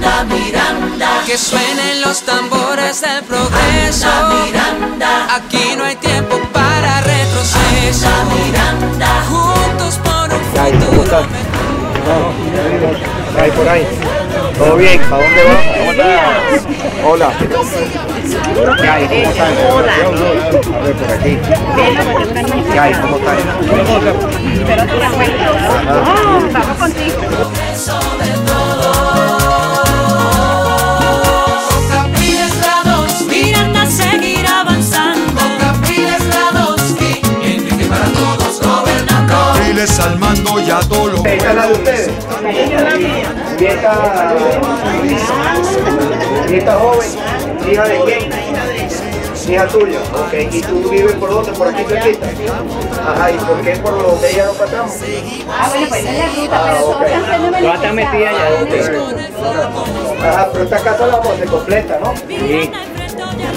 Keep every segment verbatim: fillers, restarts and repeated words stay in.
Miranda, Miranda. Que suenen los tambores del progreso. Anda, Miranda. Aquí no hay tiempo para retroceso. Anda, Miranda. Juntos por un futuro mejor. ¿Qué hay por ahí? ¿Todo bien? ¿A dónde vas? Hola. ¿Qué hay? ¿Cómo están? A ver, por aquí. ¿Qué hay? ¿Cómo están? Pero tú la vuelta. Vamos contigo. Al mando y a todo lo que... ¿Esta es la de ustedes? ¿Y esta... y esta joven? ¿Hija de quién? Hija tuya. Ok, ¿y tú vives por dónde? ¿Por aquí cerquita? Ajá, ¿y por qué por lo que ella no pasamos? Ah, bueno, pues ella es ruta, pero todos están siendo beneficiados. No está metida allá. Ajá, pero esta casa la voz se completa, ¿no? Sí.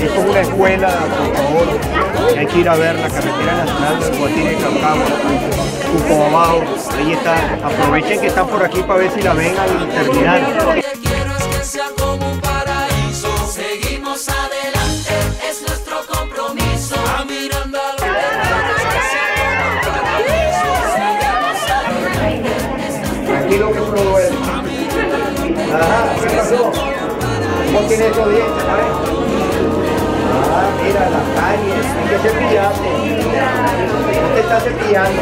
Es como una escuela, por favor, hay que ir a ver la carretera nacional de Guatire y Caucagua, Cupo abajo, ahí está, aprovechen que están por aquí para ver si la ven al terminal. Lo que quiero es que sea como un paraíso, seguimos adelante, es nuestro compromiso, a Miranda lo que quiero es que sea como un paraíso, seguimos adelante, es nuestro compromiso. Aquí lo que produce. Ajá, ¿qué pasó? ¿Cómo tiene esos dientes, sabes? Ah, mira, las calles, hay que cepillarte. No te estás cepillando.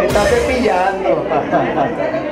Te estás cepillando.